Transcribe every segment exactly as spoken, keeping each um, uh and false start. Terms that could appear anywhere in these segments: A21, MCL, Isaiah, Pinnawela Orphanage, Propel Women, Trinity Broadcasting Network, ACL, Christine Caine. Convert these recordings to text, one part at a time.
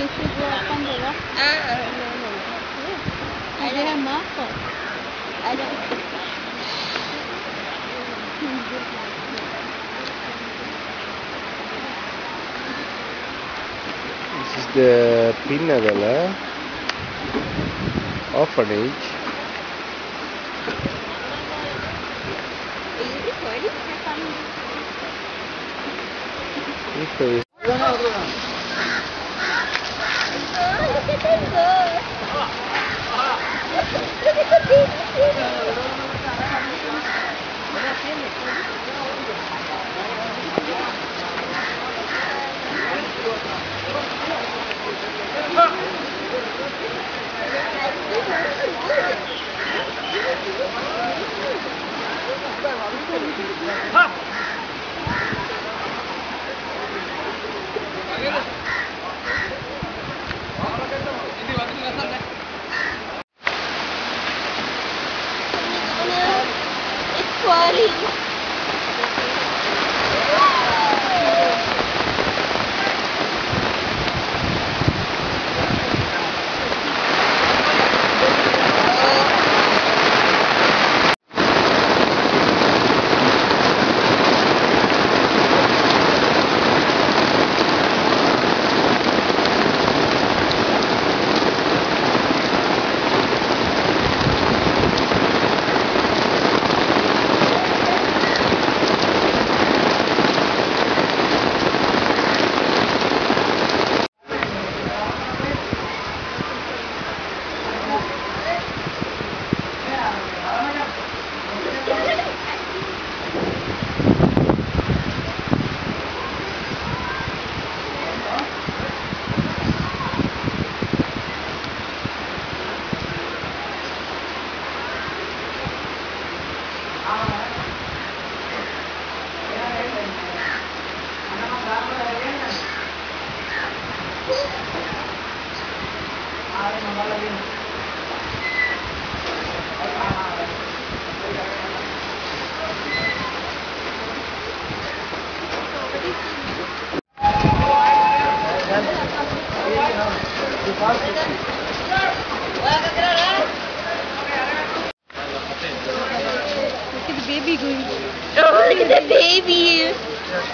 This is your Pinnawela. Ah. I don't know. I don't know. This is the Pinnawela Orphanage. Are you recording? Look at them go! Look at the baby! Sorry. Look at the baby going. Oh, look at the baby!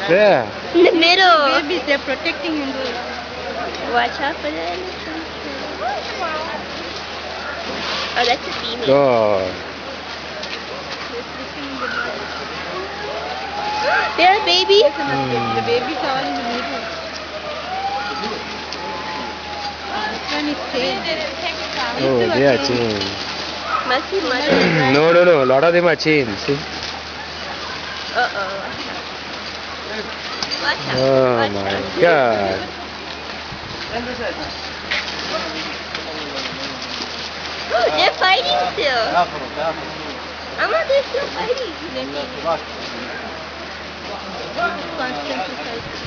Where? In the middle. The babies, they're protecting him. Watch out for them. Oh, that's a female. God. There, baby. Mm. The babies are all in the middle. Oh, they are chained. Must must no, no, no. A lot of them are chained. See? Uh oh. Oh my God. Oh, they're fighting still. I'm not. They're still fighting. Constantly fighting.